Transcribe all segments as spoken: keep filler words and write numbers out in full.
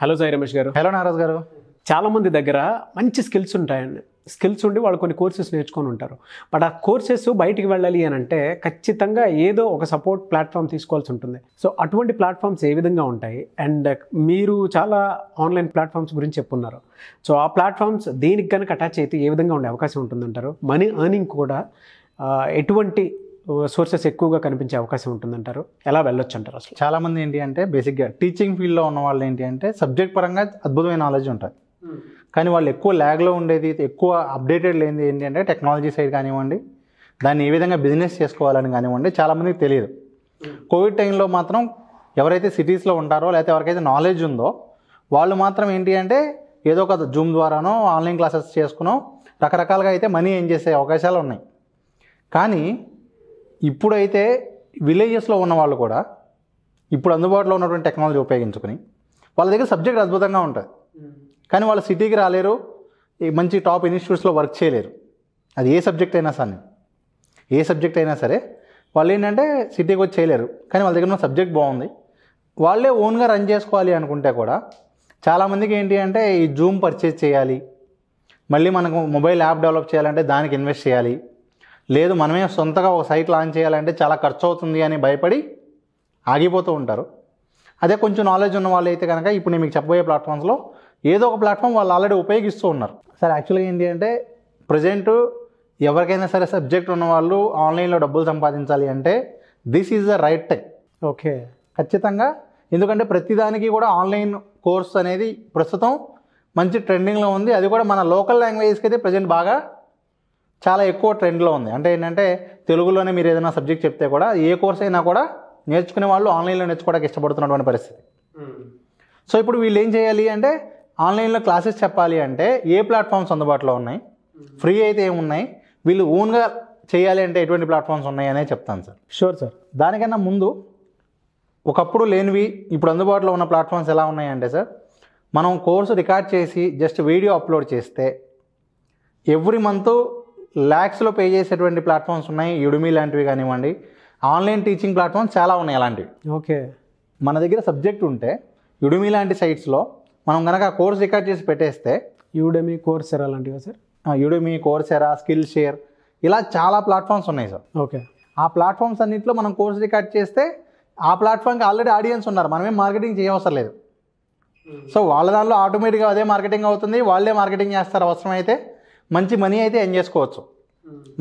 Hello Sai Ramesh గారు. Hello నారాజ్ గారు. చాలా మంది దగ్గర మంచి స్కిల్స్ ఉంటాయండి, స్కిల్స్ ఉండి వాళ్ళు కొన్ని కోర్సెస్ నేర్చుకొని ఉంటారు. బట్ ఆ కోర్సెస్ బయటికి వెళ్ళాలి అని అంటే ఖచ్చితంగా ఏదో ఒక సపోర్ట్ ప్లాట్ఫామ్ తీసుకోవాల్సి ఉంటుంది. సో అటువంటి ప్లాట్ఫామ్స్ ఏ విధంగా ఉంటాయి అండ్ మీరు చాలా ఆన్లైన్ ప్లాట్ఫామ్స్ గురించి చెప్పున్నారు. సో ఆ ప్లాట్ఫామ్స్ దీనికి కనుక అటాచ్ అయితే ఏ విధంగా ఉండే అవకాశం ఉంటుందంటారు? మనీ ఎర్నింగ్ కూడా ఎటువంటి సోర్సెస్ ఎక్కువగా కనిపించే అవకాశం ఉంటుందంటారు? ఎలా వెళ్ళొచ్చు అంటారు? అసలు చాలామంది ఏంటి అంటే బేసిక్గా టీచింగ్ ఫీల్డ్లో ఉన్న వాళ్ళు ఏంటి అంటే సబ్జెక్ట్ పరంగా అద్భుతమైన నాలెడ్జ్ ఉంటుంది, కానీ వాళ్ళు ఎక్కువ ల్యాగ్లో ఉండేది, ఎక్కువ అప్డేటెడ్ లేనిది ఏంటి అంటే టెక్నాలజీ సైడ్ కానివ్వండి, దాన్ని ఏ విధంగా బిజినెస్ చేసుకోవాలని కానివ్వండి చాలామందికి తెలియదు. కోవిడ్ టైంలో మాత్రం ఎవరైతే సిటీస్లో ఉంటారో లేకపోతే ఎవరికైతే నాలెడ్జ్ ఉందో వాళ్ళు మాత్రం ఏంటి అంటే ఏదో ఒక జూమ్ ద్వారానో ఆన్లైన్ క్లాసెస్ చేసుకునో రకరకాలుగా అయితే మనీ ఏం చేసే అవకాశాలు ఉన్నాయి. కానీ ఇప్పుడైతే విలేజెస్లో ఉన్న వాళ్ళు కూడా ఇప్పుడు అందుబాటులో ఉన్నటువంటి టెక్నాలజీ ఉపయోగించుకుని వాళ్ళ దగ్గర సబ్జెక్ట్ అద్భుతంగా ఉంటుంది, కానీ వాళ్ళు సిటీకి రాలేరు, మంచి టాప్ ఇన్స్టిట్యూట్స్లో వర్క్ చేయలేరు. అది ఏ సబ్జెక్ట్ అయినా సరే ఏ సబ్జెక్ట్ అయినా సరే వాళ్ళు ఏంటంటే సిటీకి వచ్చి చేయలేరు, కానీ వాళ్ళ దగ్గర ఉన్న సబ్జెక్ట్ బాగుంది, వాళ్ళే ఓన్గా రన్ చేసుకోవాలి అనుకుంటే కూడా చాలామందికి ఏంటి అంటే ఈ జూమ్ పర్చేజ్ చేయాలి, మళ్ళీ మనకు మొబైల్ యాప్ డెవలప్ చేయాలంటే దానికి ఇన్వెస్ట్ చేయాలి, లేదు మనమే సొంతగా ఒక సైట్ లాంచ్ చేయాలంటే చాలా ఖర్చు అవుతుంది అని భయపడి ఆగిపోతూ ఉంటారు. అదే కొంచెం నాలెడ్జ్ ఉన్న వాళ్ళు అయితే కనుక ఇప్పుడు నేను మీకు చెప్పబోయే ప్లాట్ఫామ్స్లో ఏదో ఒక ప్లాట్ఫామ్ వాళ్ళు ఆల్రెడీ ఉపయోగిస్తూ ఉన్నారు. సార్ యాక్చువల్గా ఏంటి అంటే ప్రజెంట్ ఎవరికైనా సరే సబ్జెక్ట్ ఉన్నవాళ్ళు ఆన్లైన్లో డబ్బులు సంపాదించాలి అంటే this is the right time. Okay, ఖచ్చితంగా. ఎందుకంటే ప్రతిదానికి కూడా ఆన్లైన్ కోర్స్ అనేది ప్రస్తుతం మంచి ట్రెండింగ్లో ఉంది, అది కూడా మన లోకల్ లాంగ్వేజెస్కి అయితే ప్రజెంట్ బాగా చాలా ఎక్కువ ట్రెండ్లో ఉంది. అంటే ఏంటంటే తెలుగులోనే మీరు ఏదైనా సబ్జెక్ట్ చెప్తే కూడా ఏ కోర్స్ అయినా కూడా నేర్చుకునే వాళ్ళు ఆన్లైన్లో నేర్చుకోవడానికి ఇష్టపడుతున్నటువంటి పరిస్థితి. సో ఇప్పుడు వీళ్ళు ఏం చేయాలి అంటే ఆన్లైన్లో క్లాసెస్ చెప్పాలి అంటే ఏ ప్లాట్ఫామ్స్ అందుబాటులో ఉన్నాయి, ఫ్రీ అయితే ఏమున్నాయి, వీళ్ళు ఓన్గా చేయాలి అంటే ఎటువంటి ప్లాట్ఫామ్స్ ఉన్నాయి అనే చెప్తాను సార్. Sure sir. దానికన్నా ముందు ఒకప్పుడు లేనివి ఇప్పుడు అందుబాటులో ఉన్న ప్లాట్ఫామ్స్ ఎలా ఉన్నాయంటే సార్, మనం కోర్సు రికార్డ్ చేసి జస్ట్ వీడియో అప్లోడ్ చేస్తే ఎవ్రీ మంత్ ల్యాక్స్లో పే చేసేటువంటి ప్లాట్ఫామ్స్ ఉన్నాయి. యుడమీ లాంటివి కానివ్వండి, ఆన్లైన్ టీచింగ్ ప్లాట్ఫామ్స్ చాలా ఉన్నాయి అలాంటివి. ఓకే, మన దగ్గర సబ్జెక్ట్ ఉంటే యుడమీ లాంటి సైట్స్లో మనం కనుక కోర్స్ రికార్డ్ చేసి పెట్టేస్తే యుడమీ, కోర్సెరా లాంటివా sir? Udemy, Coursera, skill share, ఇలా చాలా ప్లాట్ఫామ్స్ ఉన్నాయి సార్. ఓకే, ఆ ప్లాట్ఫామ్స్ అన్నింటిలో మనం కోర్స్ రికార్డ్ చేస్తే ఆ ప్లాట్ఫామ్కి ఆల్రెడీ ఆడియన్స్ ఉన్నారు, మనమే మార్కెటింగ్ చేయవసరం లేదు. సో వాళ్ళ దానిలో ఆటోమేటిక్గా అదే మార్కెటింగ్ అవుతుంది, వాళ్ళే మార్కెటింగ్ చేస్తారు, అవసరమైతే మంచి మనీ అయితే ఎర్న్ చేసుకోవచ్చు.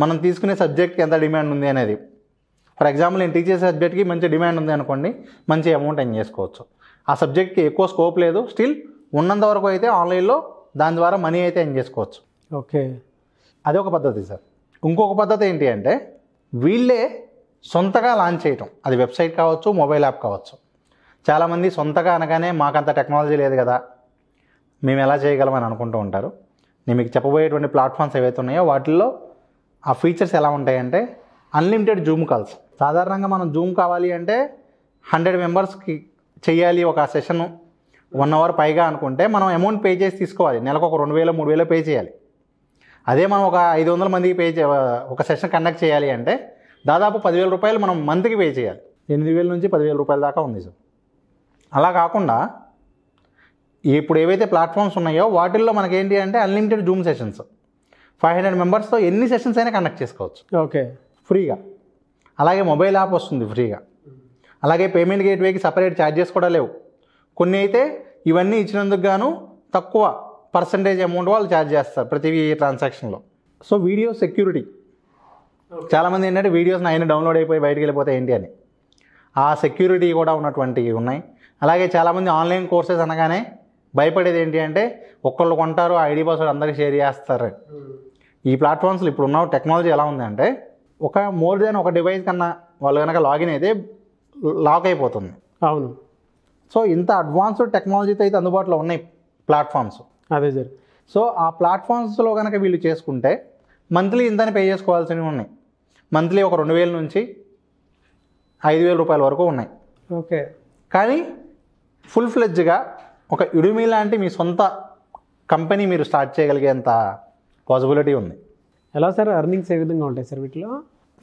మనం తీసుకునే సబ్జెక్ట్కి ఎంత డిమాండ్ ఉంది అనేది, ఫర్ ఎగ్జాంపుల్ నేను టీచర్ సబ్జెక్ట్కి మంచి డిమాండ్ ఉంది అనుకోండి, మంచి అమౌంట్ ఎర్న్ చేసుకోవచ్చు. ఆ సబ్జెక్ట్కి ఎక్కువ స్కోప్ లేదు, స్టిల్ ఉన్నంత వరకు అయితే ఆన్లైన్లో దాని ద్వారా మనీ అయితే ఎర్న్ చేసుకోవచ్చు. ఓకే, అదొక పద్ధతి సార్. ఇంకొక పద్ధతి ఏంటి అంటే వీళ్ళే సొంతగా లాంచ్ చేయటం, అది వెబ్సైట్ కావచ్చు, మొబైల్ యాప్ కావచ్చు. చాలామంది సొంతగా అనగానే మాకంత టెక్నాలజీ లేదు కదా, మేము ఎలా చేయగలమని అనుకుంటూ ఉంటారు. నేను మీకు చెప్పబోయేటువంటి ప్లాట్ఫామ్స్ ఏవైతే ఉన్నాయో వాటిల్లో ఆ ఫీచర్స్ ఎలా ఉంటాయంటే అన్లిమిటెడ్ జూమ్ కాల్స్. సాధారణంగా మనం జూమ్ కావాలి అంటే హండ్రెడ్ మెంబర్స్కి చేయాలి ఒక సెషన్, వన్ అవర్ పైగా అనుకుంటే మనం అమౌంట్ పే చేసి తీసుకోవాలి, నెలకు ఒక రెండు వేల మూడు వేలు పే చేయాలి. అదే మనం ఒక ఐదు వందల మందికి పే చే ఒక సెషన్ కండక్ట్ చేయాలి అంటే దాదాపు పదివేల రూపాయలు మనం మంత్కి పే చేయాలి. ఎనిమిది వేల నుంచి పదివేల రూపాయల దాకా ఉంది సార్. అలా కాకుండా ఇప్పుడు ఏవైతే ప్లాట్ఫామ్స్ ఉన్నాయో వాటిల్లో మనకేంటి అంటే unlimited Zoom sessions, five hundred మెంబర్స్తో ఎన్ని సెషన్స్ అయినా కండక్ట్ చేసుకోవచ్చు. ఓకే, ఫ్రీగా. అలాగే మొబైల్ యాప్ వస్తుంది ఫ్రీగా. అలాగే పేమెంట్ గేట్వేకి సపరేట్ ఛార్జెస్ కూడా లేవు. కొన్ని అయితే ఇవన్నీ ఇచ్చినందుకు గాను తక్కువ పర్సంటేజ్ అమౌంట్ వాళ్ళు ఛార్జ్ చేస్తారు ప్రతి ట్రాన్సాక్షన్లో. సో వీడియో సెక్యూరిటీ, చాలామంది ఏంటంటే వీడియోస్ ఆయన డౌన్లోడ్ అయిపోయి బయటకు వెళ్ళిపోతాయి ఏంటి అని, ఆ సెక్యూరిటీ కూడా ఉన్నటువంటివి ఉన్నాయి. అలాగే చాలామంది ఆన్లైన్ కోర్సెస్ అనగానే భయపడేది ఏంటి అంటే ఒక్కళ్ళు కొంటారు, ఐడి పాస్వర్డ్ అందరికీ షేర్ చేస్తారు. ఈ ప్లాట్ఫామ్స్లో ఇప్పుడు ఉన్న టెక్నాలజీ ఎలా ఉందంటే ఒక మోర్ దాన్ ఒక డివైస్ కన్నా వాళ్ళు కనుక లాగిన్ అయితే లాక్ అయిపోతుంది. అవును. సో ఇంత అడ్వాన్స్డ్ టెక్నాలజీతో అయితే అందుబాటులో ఉన్నాయి ప్లాట్ఫామ్స్. అదే సార్. సో ఆ ప్లాట్ఫామ్స్లో కనుక వీళ్ళు చేసుకుంటే మంత్లీ ఇంతని పే చేసుకోవాల్సినవి ఉన్నాయి. మంత్లీ ఒక రెండు వేల నుంచి ఐదు వేల రూపాయల వరకు ఉన్నాయి. ఓకే, కానీ ఫుల్ ఫ్లెడ్జ్గా ఒక యుడమీ లాంటి మీ సొంత కంపెనీ మీరు స్టార్ట్ చేయగలిగేంత పాసిబిలిటీ ఉంది. ఎలా సార్ ఎర్నింగ్స్ ఏ విధంగా ఉంటాయి సార్ వీటిలో?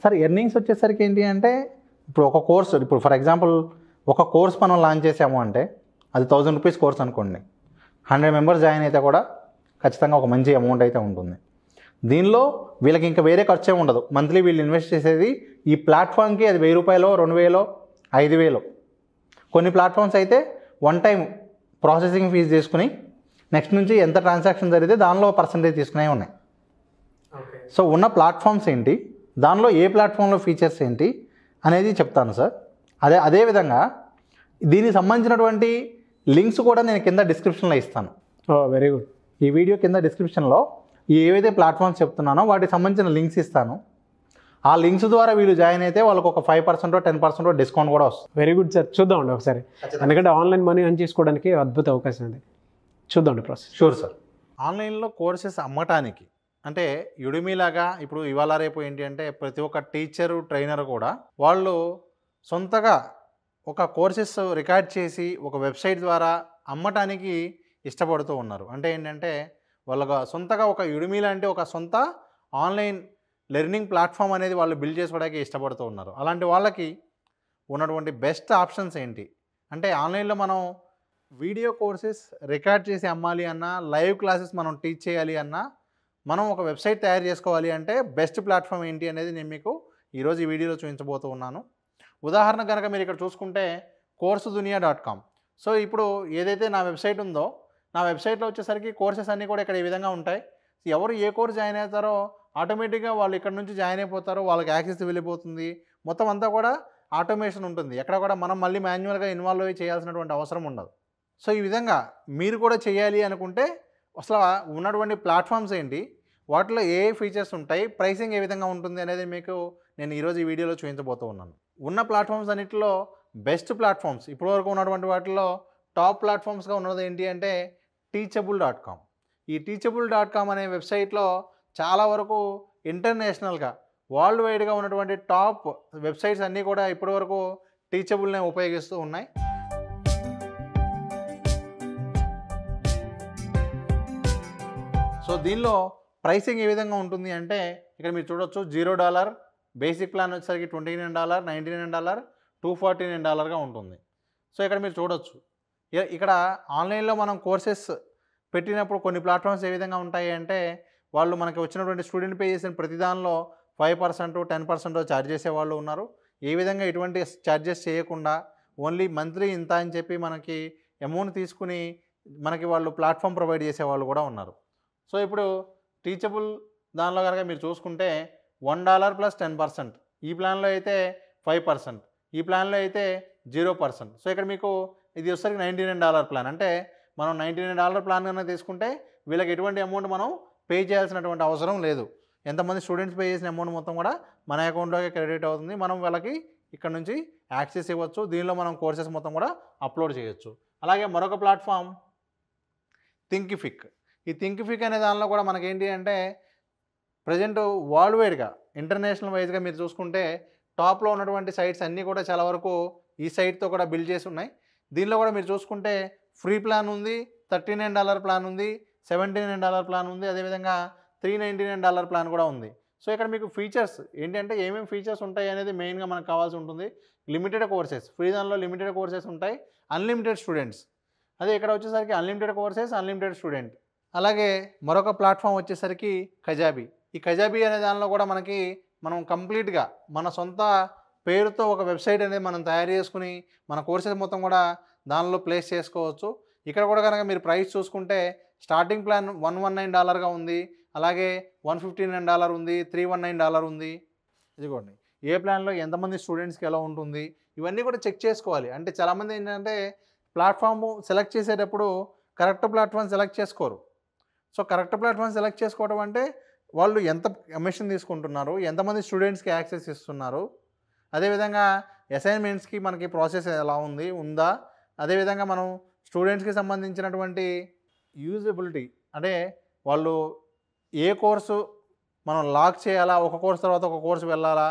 సార్ ఎర్నింగ్స్ వచ్చేసరికి ఏంటి అంటే ఇప్పుడు ఒక కోర్స్, ఇప్పుడు ఫర్ ఎగ్జాంపుల్ ఒక కోర్స్ మనం లాంచ్ చేసాము అంటే ఆ అది థౌసండ్ రూపీస్ కోర్స్ అనుకోండి, హండ్రెడ్ మెంబర్స్ జాయిన్ అయితే కూడా ఖచ్చితంగా ఒక మంచి అమౌంట్ అయితే ఉంటుంది. దీనిలో వీళ్ళకి ఇంకా వేరే ఖర్చు ఏమి ఉండదు. మంత్లీ వీళ్ళు ఇన్వెస్ట్ చేసేది ఈ ప్లాట్ఫామ్కి అది వెయ్యి రూపాయలు, రెండు వేలో, ఐదు వేలో. కొన్ని ప్లాట్ఫామ్స్ అయితే వన్ టైం ప్రాసెసింగ్ ఫీజు తీసుకుని నెక్స్ట్ నుంచి ఎంత ట్రాన్సాక్షన్ జరిగితే దానిలో పర్సంటేజ్ తీసుకునే ఉన్నాయి. సో ఉన్న ప్లాట్ఫామ్స్ ఏంటి, దానిలో ఏ ప్లాట్ఫామ్లో ఫీచర్స్ ఏంటి అనేది చెప్తాను సార్. అదే అదేవిధంగా దీనికి సంబంధించినటువంటి లింక్స్ కూడా నేను కింద డిస్క్రిప్షన్లో ఇస్తాను. Very good. ఈ వీడియో కింద డిస్క్రిప్షన్లో ఏవైతే ప్లాట్ఫామ్స్ చెప్తున్నానో వాటికి సంబంధించిన లింక్స్ ఇస్తాను. ఆ లింక్స్ ద్వారా వీళ్ళు జాయిన్ అయితే వాళ్ళకి ఒక ఫైవ్ పర్సెంటో టెన్ పర్సెంటో డిస్కౌంట్ కూడా వస్తుంది. వెరీ గుడ్ సార్, చూద్దామండి ఒకసారి, ఎందుకంటే ఆన్లైన్ మనీ అని చేసుకోవడానికి అద్భుత అవకాశం అండి. చూద్దామండి ప్రాసెస్. Sure sir. ఆన్లైన్లో కోర్సెస్ అమ్మటానికి అంటే యుడిమీలాగా ఇప్పుడు ఇవాళ రేపు ఏంటి అంటే ప్రతి ఒక్క టీచరు ట్రైనర్ కూడా వాళ్ళు సొంతగా ఒక కోర్సెస్ రికార్డ్ చేసి ఒక వెబ్సైట్ ద్వారా అమ్మటానికి ఇష్టపడుతూ ఉన్నారు. అంటే ఏంటంటే వాళ్ళ సొంతగా ఒక యుడిమీ లాంటి ఒక సొంత ఆన్లైన్ లెర్నింగ్ ప్లాట్ఫామ్ అనేది వాళ్ళు బిల్డ్ చేసుకోవడానికి ఇష్టపడుతూ ఉన్నారు. అలాంటి వాళ్ళకి ఉన్నటువంటి బెస్ట్ ఆప్షన్స్ ఏంటి అంటే, ఆన్లైన్లో మనం వీడియో కోర్సెస్ రికార్డ్ చేసి అమ్మాలి అన్నా, లైవ్ క్లాసెస్ మనం టీచ్ చేయాలి అన్నా, మనం ఒక వెబ్సైట్ తయారు చేసుకోవాలి అంటే బెస్ట్ ప్లాట్ఫామ్ ఏంటి అనేది నేను మీకు ఈరోజు ఈ వీడియోలో చూపించబోతూ ఉన్నాను. ఉదాహరణ కనుక మీరు ఇక్కడ చూసుకుంటే కోర్సు దునియా డాట్ కామ్. సో ఇప్పుడు ఏదైతే నా వెబ్సైట్ ఉందో, నా వెబ్సైట్లో వచ్చేసరికి కోర్సెస్ అన్నీ కూడా ఇక్కడ ఈ విధంగా ఉంటాయి. ఎవరు ఏ కోర్స్ జాయిన్ అవుతారో ఆటోమేటిక్గా వాళ్ళు ఇక్కడ నుంచి జాయిన్ అయిపోతారు, వాళ్ళకి యాక్సెస్ వెళ్ళిపోతుంది. మొత్తం అంతా కూడా ఆటోమేషన్ ఉంటుంది, ఎక్కడ కూడా మనం మళ్ళీ మాన్యువల్గా ఇన్వాల్వ్ అయ్యి చేయాల్సినటువంటి అవసరం ఉండదు. సో ఈ విధంగా మీరు కూడా చేయాలి అనుకుంటే అసలు ఉన్నటువంటి ప్లాట్ఫామ్స్ ఏంటి, వాటిలో ఏ ఫీచర్స్ ఉంటాయి, ప్రైసింగ్ ఏ విధంగా ఉంటుంది అనేది మీకు నేను ఈరోజు ఈ వీడియోలో చూపించబోతూ ఉన్నాను. ఉన్న ప్లాట్ఫామ్స్ అన్నింటిలో బెస్ట్ ప్లాట్ఫామ్స్ ఇప్పటివరకు ఉన్నటువంటి వాటిలో టాప్ ప్లాట్ఫామ్స్గా ఉన్నది ఏంటి అంటే టీచబుల్ డాట్ కామ్. ఈ టీచబుల్ డాట్ కామ్ అనే వెబ్సైట్లో చాలా వరకు ఇంటర్నేషనల్గా వరల్డ్ వైడ్గా ఉన్నటువంటి టాప్ వెబ్సైట్స్ అన్నీ కూడా ఇప్పటివరకు టీచబుల్నే ఉపయోగిస్తూ ఉన్నాయి. సో దీనిలో ప్రైసింగ్ ఏ విధంగా ఉంటుంది అంటే ఇక్కడ మీరు చూడొచ్చు, జీరో డాలర్ బేసిక్ ప్లాన్ వచ్చేసరికి twenty nine dollar ninety nine dollar two forty nine డాలర్గా ఉంటుంది. సో ఇక్కడ మీరు చూడొచ్చు, ఇక్కడ ఆన్లైన్లో మనం కోర్సెస్ పెట్టినప్పుడు కొన్ని ప్లాట్ఫామ్స్ ఏ విధంగా ఉంటాయి అంటే వాళ్ళు మనకి వచ్చినటువంటి స్టూడెంట్ పే చేసిన ప్రతి దానిలో five percent ten percent charge చేసేవాళ్ళు ఉన్నారు. ఏ విధంగా ఎటువంటి ఛార్జెస్ చేయకుండా ఓన్లీ మంత్లీ ఇంత అని చెప్పి మనకి అమౌంట్ తీసుకుని మనకి వాళ్ళు ప్లాట్ఫామ్ ప్రొవైడ్ చేసేవాళ్ళు కూడా ఉన్నారు. సో ఇప్పుడు టీచబుల్ దానిలో కనుక మీరు చూసుకుంటే one dollar plus ten percent ఈ ప్లాన్లో అయితే ఫైవ్ పర్సెంట్ ఈ ప్లాన్లో అయితే జీరో పర్సెంట్ సో ఇక్కడ మీకు ఇది వచ్చేసరికి నైంటీ నైన్ డాలర్ ప్లాన్. అంటే మనం నైంటీ నైన్ డాలర్ ప్లాన్ కనుక తీసుకుంటే వీళ్ళకి ఎటువంటి అమౌంట్ మనం పే చేయాల్సినటువంటి అవసరం లేదు. ఎంతమంది స్టూడెంట్స్ పే చేసిన అమౌంట్ మొత్తం కూడా మన అకౌంట్లోకి క్రెడిట్ అవుతుంది, మనం వాళ్ళకి ఇక్కడ నుంచి యాక్సెస్ ఇవ్వచ్చు. దీనిలో మనం కోర్సెస్ మొత్తం కూడా అప్లోడ్ చేయొచ్చు. అలాగే మరొక ప్లాట్ఫామ్ థింకిఫిక్. ఈ థింకిఫిక్ అనే దానిలో కూడా మనకేంటి అంటే ప్రజెంట్ వరల్డ్ వైడ్గా ఇంటర్నేషనల్ వైజ్గా మీరు చూసుకుంటే టాప్లో ఉన్నటువంటి సైట్స్ అన్నీ కూడా చాలా వరకు ఈ సైట్తో కూడా బిల్డ్ చేసి ఉన్నాయి. దీనిలో కూడా మీరు చూసుకుంటే ఫ్రీ ప్లాన్ ఉంది, థర్టీ నైన్ డాలర్ ప్లాన్ ఉంది, సెవెంటీ నైన్ డాలర్ ప్లాన్ ఉంది, అదేవిధంగా three ninety nine dollar plan కూడా ఉంది. సో ఇక్కడ మీకు ఫీచర్స్ ఏంటంటే ఏమేమి ఫీచర్స్ ఉంటాయి అనేది మెయిన్గా మనకు కావాల్సి ఉంటుంది. లిమిటెడ్ కోర్సెస్, ఫ్రీ దానిలో లిమిటెడ్ కోర్సెస్ ఉంటాయి, అన్లిమిటెడ్ స్టూడెంట్స్. అదే ఇక్కడ వచ్చేసరికి అన్లిమిటెడ్ కోర్సెస్, అన్లిమిటెడ్ స్టూడెంట్. అలాగే మరొక ప్లాట్ఫామ్ వచ్చేసరికి కజాబీ. ఈ కజాబీ అనే దానిలో కూడా మనకి మనం కంప్లీట్గా మన సొంత పేరుతో ఒక వెబ్సైట్ అనేది మనం తయారు చేసుకుని మన కోర్సెస్ మొత్తం కూడా దానిలో ప్లేస్ చేసుకోవచ్చు. ఇక్కడ కూడా కనుక మీరు ప్రైస్ చూసుకుంటే starting plan one one nine డాలర్గా ఉంది, అలాగే వన్ ఫిఫ్టీ నైన్ డాలర్ ఉంది, త్రీ వన్ నైన్ డాలర్ ఉంది. ఇదిగోండి ఏ ప్లాన్లో ఎంతమంది స్టూడెంట్స్కి ఎలా ఉంటుంది ఇవన్నీ కూడా చెక్ చేసుకోవాలి. అంటే చాలామంది ఏంటంటే ప్లాట్ఫామ్ సెలెక్ట్ చేసేటప్పుడు కరెక్ట్ ప్లాట్ఫామ్ సెలెక్ట్ చేసుకోరు. సో కరెక్ట్ ప్లాట్ఫామ్ సెలెక్ట్ చేసుకోవడం అంటే వాళ్ళు ఎంత కమిషన్ తీసుకుంటున్నారు, ఎంతమంది స్టూడెంట్స్కి యాక్సెస్ ఇస్తున్నారు, అదేవిధంగా అసైన్మెంట్స్కి మనకి ప్రాసెస్ ఎలా ఉంది ఉందా, అదేవిధంగా మనం స్టూడెంట్స్కి సంబంధించినటువంటి యూజబిలిటీ అంటే వాళ్ళు ఏ కోర్సు మనం లాక్ చేయాలా, ఒక కోర్సు తర్వాత ఒక కోర్సు వెళ్ళాలా,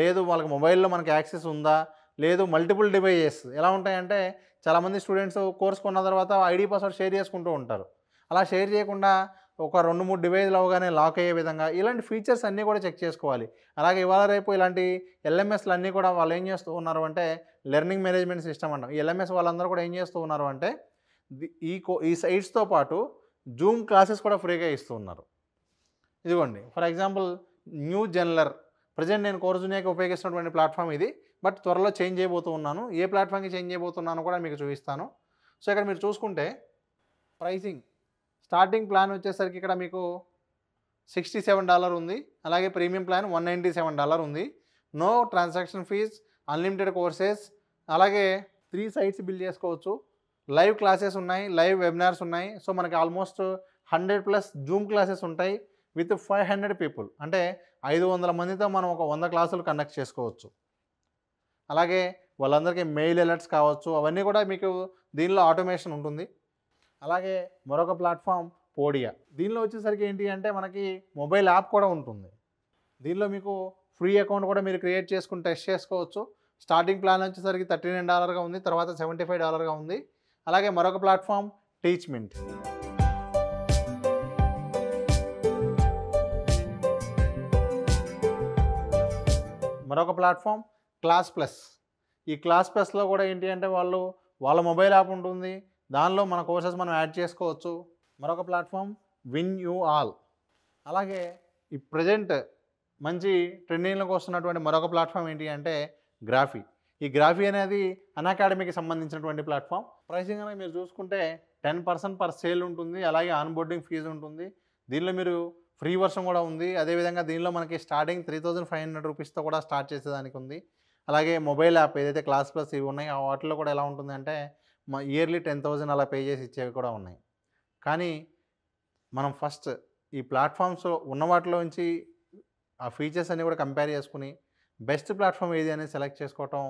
లేదు వాళ్ళకి మొబైల్లో మనకి యాక్సెస్ ఉందా, లేదు మల్టిపుల్ డివైజెస్ ఎలా ఉంటాయంటే చాలామంది స్టూడెంట్స్ కోర్సు కొన్న తర్వాత ఐడి పాస్వర్డ్ షేర్ చేసుకుంటూ ఉంటారు. అలా షేర్ చేయకుండా ఒక రెండు మూడు డివైస్లు అవగానే లాక్ అయ్యే విధంగా ఇలాంటి ఫీచర్స్ అన్నీ కూడా చెక్ చేసుకోవాలి. అలాగే ఇవాళ రేపు ఇలాంటి ఎల్ఎంఎస్లు అన్నీ కూడా వాళ్ళు ఏం చేస్తూ ఉన్నారు అంటే లెర్నింగ్ మేనేజ్మెంట్ సిస్టమ్ అంటాం. ఈ ఎల్ఎంఎస్ వాళ్ళందరూ కూడా ఏం చేస్తూ ఉన్నారు అంటే ఈ ఈ సైట్స్తో పాటు జూమ్ క్లాసెస్ కూడా ఫ్రీగా ఇస్తూ ఉన్నారు. ఇదిగోండి ఫర్ ఎగ్జాంపుల్ న్యూ జర్నలర్ ప్రజెంట్ నేను కోర్జునియాకి ఉపయోగిస్తున్నటువంటి ప్లాట్ఫామ్ ఇది, బట్ త్వరలో చేంజ్ చేయబోతూ ఉన్నాను. ఏ ప్లాట్ఫామ్కి చేంజ్ చేయబోతున్నాను కూడా మీకు చూపిస్తాను. సో ఇక్కడ మీరు చూసుకుంటే ప్రైసింగ్ స్టార్టింగ్ ప్లాన్ వచ్చేసరికి ఇక్కడ మీకు సిక్స్టీ సెవెన్ డాలర్ ఉంది, అలాగే premium plan one ninety seven dollar ఉంది. No transaction fees, unlimited courses, అలాగే త్రీ సైట్స్ బిల్డ్ చేసుకోవచ్చు, లైవ్ క్లాసెస్ ఉన్నాయి, లైవ్ వెబినార్స్ ఉన్నాయి. సో మనకి almost hundred plus Zoom classes ఉంటాయి విత్ ఫైవ్ హండ్రెడ్ పీపుల్, అంటే ఐదు వందల మందితో మనం ఒక వంద క్లాసులు కండక్ట్ చేసుకోవచ్చు. అలాగే వాళ్ళందరికీ మెయిల్ అలర్ట్స్ కావచ్చు, అవన్నీ కూడా మీకు దీనిలో ఆటోమేషన్ ఉంటుంది. అలాగే మరొక ప్లాట్ఫామ్ పోడియా, దీనిలో వచ్చేసరికి ఏంటి అంటే మనకి మొబైల్ యాప్ కూడా ఉంటుంది. దీనిలో మీకు ఫ్రీ అకౌంట్ కూడా మీరు క్రియేట్ చేసుకుని టెస్ట్ చేసుకోవచ్చు. స్టార్టింగ్ ప్లాన్ వచ్చేసరికి థర్టీ నైన్ డాలర్గా ఉంది, తర్వాత సెవెంటీ ఫైవ్ డాలర్గా ఉంది. అలాగే మరొక ప్లాట్ఫామ్ టీచ్మెంట్, మరొక ప్లాట్ఫామ్ క్లాస్ ప్లస్. ఈ క్లాస్ ప్లస్లో కూడా ఏంటి అంటే వాళ్ళు వాళ్ళ మొబైల్ యాప్ ఉంటుంది, దానిలో మన కోర్సెస్ మనం యాడ్ చేసుకోవచ్చు. మరొక ప్లాట్ఫామ్ విన్ యూ ఆల్. అలాగే ఈ ప్రజెంట్ మంచి ట్రెండింగ్లోకి వస్తున్నటువంటి మరొక ప్లాట్ఫామ్ ఏంటి అంటే గ్రాఫీ. ఈ గ్రాఫీ అనేది అన్అకాడమీకి సంబంధించినటువంటి ప్లాట్ఫామ్. ప్రైసింగ్ అనేది మీరు చూసుకుంటే టెన్ పర్సెంట్ పర్ సేల్ ఉంటుంది, అలాగే ఆన్బోర్డింగ్ ఫీజు ఉంటుంది. దీనిలో మీరు ఫ్రీ వర్షన్ కూడా ఉంది. అదేవిధంగా దీనిలో మనకి starting three thousand five hundred రూపీస్తో కూడా స్టార్ట్ చేసేదానికి ఉంది. అలాగే మొబైల్ యాప్ ఏదైతే క్లాస్ ప్లస్ ఇవి ఉన్నాయో వాటిలో కూడా ఎలా ఉంటుందంటే మా ఇయర్లీ టెన్ థౌజండ్ అలా పే చేసి ఇచ్చేవి కూడా ఉన్నాయి. కానీ మనం ఫస్ట్ ఈ ప్లాట్ఫామ్స్ ఉన్న వాటిలోంచి ఆ ఫీచర్స్ అన్నీ కూడా కంపేర్ చేసుకుని బెస్ట్ ప్లాట్ఫామ్ ఏది అనేది సెలెక్ట్ చేసుకోవటం,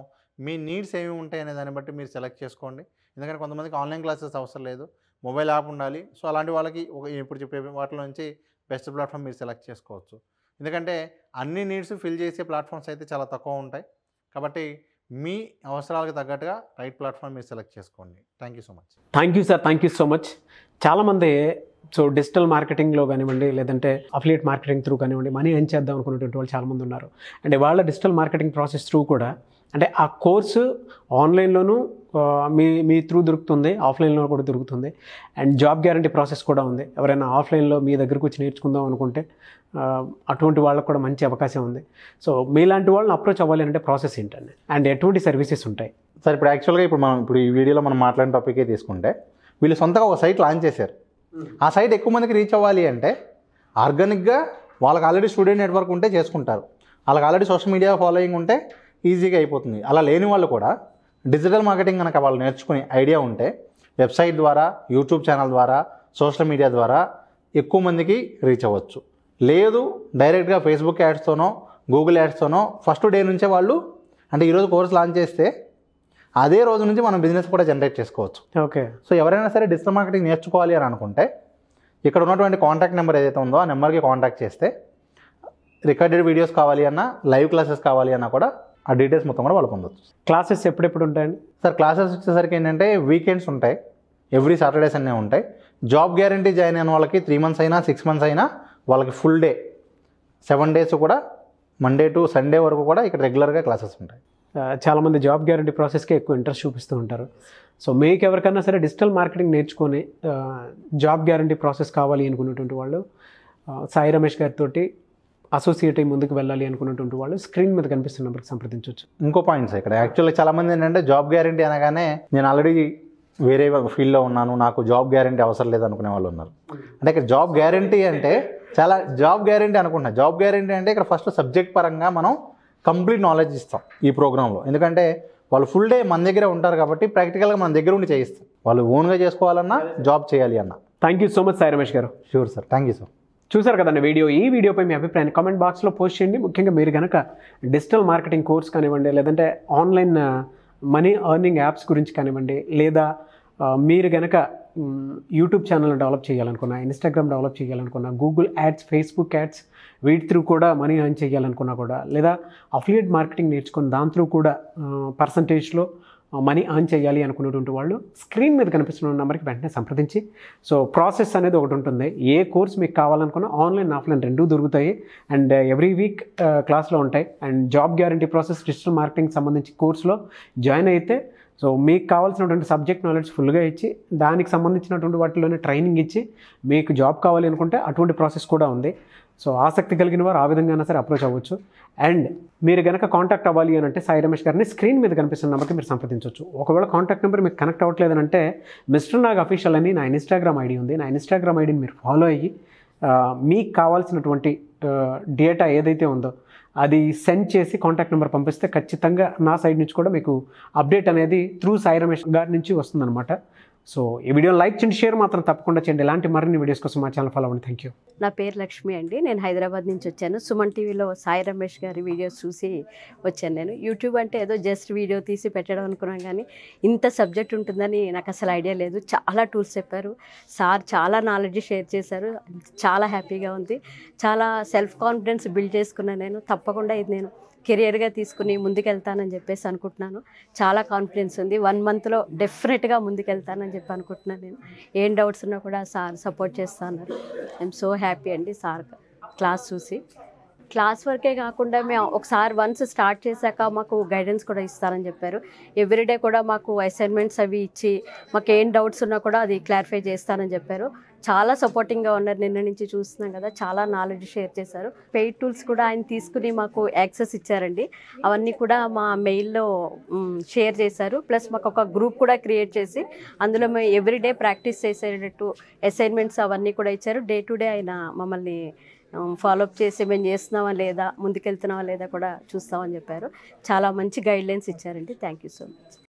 మీ నీడ్స్ ఏమి ఉంటాయి అనే దాన్ని బట్టి మీరు సెలెక్ట్ చేసుకోండి. ఎందుకంటే కొంతమందికి ఆన్లైన్ క్లాసెస్ అవసరం లేదు, మొబైల్ యాప్ ఉండాలి. సో అలాంటి వాళ్ళకి ఒక ఇప్పుడు చెప్పే వాటిలోంచి బెస్ట్ ప్లాట్ఫామ్ మీరు సెలెక్ట్ చేసుకోవచ్చు. ఎందుకంటే అన్ని నీడ్స్ ఫిల్ చేసే ప్లాట్ఫామ్స్ అయితే చాలా తక్కువ ఉంటాయి. కాబట్టి మీ అవసరాలకు తగ్గట్టుగా రైట్ ప్లాట్ఫామ్ మీరు సెలెక్ట్ చేసుకోండి. Thank you so much. Thank you sir, thank you so much. చాలామంది సో డిజిటల్ మార్కెటింగ్లో కానివ్వండి, లేదంటే అఫిలియేట్ మార్కెటింగ్ త్రూ కానివ్వండి, మనీ ఏం చేద్దాం అనుకునేటువంటి వాళ్ళు చాలామంది ఉన్నారు. అంటే వాళ్ళ డిజిటల్ మార్కెటింగ్ ప్రాసెస్ త్రూ కూడా, అంటే ఆ కోర్సు ఆన్లైన్లోనూ మీ మీ త్రూ దొరుకుతుంది, ఆఫ్లైన్లో కూడా దొరుకుతుంది. అండ్ జాబ్ గ్యారంటీ ప్రాసెస్ కూడా ఉంది. ఎవరైనా ఆఫ్లైన్లో మీ దగ్గరకు వచ్చి నేర్చుకుందాం అనుకుంటే అటువంటి వాళ్ళకు కూడా మంచి అవకాశం ఉంది. సో మీలాంటి వాళ్ళని అప్రోచ్ అవ్వాలి అంటే ప్రాసెస్ ఏంటండి, అండ్ ఎటువంటి సర్వీసెస్ ఉంటాయి సార్? ఇప్పుడు యాక్చువల్గా ఇప్పుడు మనం ఇప్పుడు ఈ వీడియోలో మనం మాట్లాడిన టాపికే తీసుకుంటే, వీళ్ళు సొంతగా ఒక సైట్ లాంచ్ చేశారు. ఆ సైట్ ఎక్కువ మందికి రీచ్ అవ్వాలి అంటే ఆర్గానిక్గా వాళ్ళకి ఆల్రెడీ స్టూడెంట్ నెట్వర్క్ ఉంటే చేసుకుంటారు, వాళ్ళకి ఆల్రెడీ సోషల్ మీడియా ఫాలోయింగ్ ఉంటే ఈజీగా అయిపోతుంది. అలా లేని వాళ్ళు కూడా డిజిటల్ మార్కెటింగ్ కనుక వాళ్ళు నేర్చుకునే ఐడియా ఉంటే వెబ్సైట్ ద్వారా, యూట్యూబ్ ఛానల్ ద్వారా, సోషల్ మీడియా ద్వారా ఎక్కువ మందికి రీచ్ అవ్వచ్చు. లేదు డైరెక్ట్గా ఫేస్బుక్ యాడ్స్తోనో గూగుల్ యాడ్స్తోనో ఫస్ట్ డే నుంచే వాళ్ళు, అంటే ఈరోజు కోర్స్ లాంచ్ చేస్తే అదే రోజు నుంచి మనం బిజినెస్ కూడా జనరేట్ చేసుకోవచ్చు. ఓకే. సో ఎవరైనా సరే డిజిటల్ మార్కెటింగ్ నేర్చుకోవాలి అని అనుకుంటే ఇక్కడ ఉన్నటువంటి కాంటాక్ట్ నెంబర్ ఏదైతే ఉందో ఆ నెంబర్కి కాంటాక్ట్ చేస్తే రికార్డెడ్ వీడియోస్ కావాలి అన్నా, లైవ్ క్లాసెస్ కావాలి అన్నా కూడా ఆ డీటెయిల్స్ మొత్తం కూడా వాళ్ళు పొందవచ్చు. క్లాసెస్ ఎప్పుడెప్పుడు ఉంటాయండి సార్? క్లాసెస్ వచ్చేసరికి ఏంటంటే వీకెండ్స్ ఉంటాయి, ఎవ్రీ సాటర్డేస్ అన్నీ ఉంటాయి. జాబ్ గ్యారంటీ జాయిన్ అయిన వాళ్ళకి త్రీ మంత్స్ అయినా సిక్స్ మంత్స్ అయినా వాళ్ళకి ఫుల్ డే సెవెన్ డేస్ కూడా మండే టు సండే వరకు కూడా ఇక్కడ రెగ్యులర్గా క్లాసెస్ ఉంటాయి. చాలామంది జాబ్ గ్యారంటీ ప్రాసెస్కే ఎక్కువ ఇంట్రెస్ట్ చూపిస్తూ ఉంటారు. సో మీకు ఎవరికైనా సరే డిజిటల్ మార్కెటింగ్ నేర్చుకొని జాబ్ గ్యారంటీ ప్రాసెస్ కావాలి అనుకునేటువంటి వాళ్ళు, సాయి రమేష్ గారితో అసోసియేట్ అయ్యి ముందుకు వెళ్ళాలి అనుకున్నటువంటి వాళ్ళు స్క్రీన్ మీద కనిపిస్తున్న నెంబర్కి సంప్రదించవచ్చు. ఇంకో పాయింట్ సార్, ఇక్కడ యాక్చువల్గా చాలామంది ఏంటంటే జాబ్ గ్యారంటీ అనగానే నేను ఆల్రెడీ వేరే ఫీల్డ్లో ఉన్నాను, నాకు జాబ్ గ్యారంటీ అవసరం లేదు అనుకునే వాళ్ళు ఉన్నారు. అంటే ఇక్కడ జాబ్ గ్యారంటీ అంటే చాలా జాబ్ గ్యారంటీ అనుకుంటున్నాను. జాబ్ గ్యారంటీ అంటే ఇక్కడ ఫస్ట్ సబ్జెక్ట్ పరంగా మనం కంప్లీట్ నాలెడ్జ్ ఇస్తాం ఈ ప్రోగ్రాంలో. ఎందుకంటే వాళ్ళు ఫుల్ డే మన దగ్గరే ఉంటారు కాబట్టి ప్రాక్టికల్గా మన దగ్గర ఉండి చేయిస్తాం. వాళ్ళు ఓన్గా చేసుకోవాలన్నా జాబ్ చేయాలి అన్న. Thank you so much Sai Ramesh గారు. Sure sir, thank you sir. చూసారు కదండి వీడియో. ఈ వీడియోపై మీ అభిప్రాయాన్ని కామెంట్ బాక్స్లో పోస్ట్ చేయండి. ముఖ్యంగా మీరు కనుక డిజిటల్ మార్కెటింగ్ కోర్స్ కానివ్వండి, లేదంటే ఆన్లైన్ మనీ ఎర్నింగ్ యాప్స్ గురించి కానివ్వండి, లేదా మీరు కనుక యూట్యూబ్ ఛానల్ డెవలప్ చేయాలనుకున్నా, ఇన్స్టాగ్రామ్ డెవలప్ చేయాలనుకున్నా, గూగుల్ యాడ్స్, ఫేస్బుక్ యాడ్స్ వీటి త్రూ కూడా మనీ ఎర్న్ చేయాలనుకున్నా కూడా, లేదా అఫిలియేట్ మార్కెటింగ్ నేర్చుకుని దాని త్రూ కూడా పర్సంటేజ్లో మనీ ఆన్ చేయాలి అనుకునేటువంటి వాళ్ళు స్క్రీన్ మీద కనిపిస్తున్న నంబర్కి వెంటనే సంప్రదించి సో ప్రాసెస్ అనేది ఒకటి ఉంటుంది. ఏ కోర్స్ మీకు కావాలనుకున్నా ఆన్లైన్ ఆఫ్లైన్ రెండూ దొరుకుతాయి అండ్ ఎవ్రీ వీక్ క్లాస్లో ఉంటాయి. And job guarantee process digital marketing సంబంధించి కోర్సులో జాయిన్ అయితే సో మీకు కావాల్సినటువంటి సబ్జెక్ట్ నాలెడ్జ్ ఫుల్గా ఇచ్చి దానికి సంబంధించినటువంటి వాటిలోనే ట్రైనింగ్ ఇచ్చి మీకు జాబ్ కావాలి అనుకుంటే అటువంటి ప్రాసెస్ కూడా ఉంది. సో ఆసక్తి కలిగిన వారు ఆ విధంగా సరే అప్రోచ్ అవ్వచ్చు. అండ్ మీరు కనుక కాంటాక్ట్ అవ్వాలి అని అంటే సాయి రమేష్ గారిని స్క్రీన్ మీద కనిపిస్తున్న నెంబర్కి మీరు సంప్రదించవచ్చు. ఒకవేళ కాంటాక్ట్ నెంబర్ మీకు కనెక్ట్ అవ్వట్లేదంటే మిస్టర్ నాగ్ అఫీషియల్ అని నా ఇన్స్టాగ్రామ్ ఐడి ఉంది. నా ఇన్స్టాగ్రామ్ ఐడిని మీరు ఫాలో అయ్యి మీకు కావాల్సినటువంటి డేటా ఏదైతే ఉందో అది సెండ్ చేసి కాంటాక్ట్ నెంబర్ పంపిస్తే ఖచ్చితంగా నా సైడ్ నుంచి కూడా మీకు అప్డేట్ అనేది త్రూ సాయి రమేష్ గారి నుంచి వస్తుందన్నమాట. సో ఈ వీడియో లైక్ చేయండి, షేర్ మాత్రం తప్పకుండా చేయండి. ఇలాంటి మరిన్ని వీడియోస్ కోసం మా ఛానల్ ఫాలో అవ్వండి. Thank you. నా పేరు లక్ష్మి అండి, నేను హైదరాబాద్ నుంచి వచ్చాను. సుమన్ టీవీలో సాయి రమేష్ గారి వీడియోస్ చూసి వచ్చాను. నేను యూట్యూబ్ అంటే ఏదో జస్ట్ వీడియో తీసి పెట్టడం అనుకున్నాను, కానీ ఇంత సబ్జెక్ట్ ఉంటుందని నాకు అసలు ఐడియా లేదు. చాలా టూల్స్ చెప్పారు సార్, చాలా నాలెడ్జ్ షేర్ చేశారు. చాలా హ్యాపీగా ఉంది, చాలా సెల్ఫ్ కాన్ఫిడెన్స్ బిల్డ్ చేసుకున్నాను. నేను తప్పకుండా ఇది నేను కెరియర్గా తీసుకుని ముందుకెళ్తానని చెప్పేసి అనుకుంటున్నాను. చాలా కాన్ఫిడెన్స్ ఉంది. వన్ మంత్లో డెఫినెట్గా ముందుకెళ్తానని చెప్పి అనుకుంటున్నాను. నేను ఏం డౌట్స్ ఉన్నా కూడా సార్ సపోర్ట్ చేస్తాను. ఐఎమ్ సో హ్యాపీ అండి సార్ క్లాస్ చూసి. క్లాస్ వర్కే కాకుండా మేము ఒకసారి వన్స్ స్టార్ట్ చేశాక మాకు గైడెన్స్ కూడా ఇస్తారని చెప్పారు. ఎవ్రీడే కూడా మాకు అసైన్మెంట్స్ అవి ఇచ్చి మాకు ఏం డౌట్స్ ఉన్నా కూడా అది క్లారిఫై చేస్తానని చెప్పారు. చాలా సపోర్టింగ్గా ఉన్నారు. నిన్న నుంచి చూస్తున్నాం కదా, చాలా నాలెడ్జ్ షేర్ చేశారు. పెయిడ్ టూల్స్ కూడా ఆయన తీసుకుని మాకు యాక్సెస్ ఇచ్చారండి. అవన్నీ కూడా మా మెయిల్లో షేర్ చేశారు. ప్లస్ మాకు ఒక గ్రూప్ కూడా క్రియేట్ చేసి అందులో మేము ఎవ్రీడే ప్రాక్టీస్ చేసేటట్టు అసైన్మెంట్స్ అవన్నీ కూడా ఇచ్చారు. డే టు డే ఆయన మమ్మల్ని ఫాలోఅప్ చేసి మేము చేస్తున్నావా లేదా, ముందుకెళ్తున్నావా లేదా కూడా చూస్తామని చెప్పారు. చాలా మంచి గైడ్లైన్స్ ఇచ్చారండి. Thank you so much.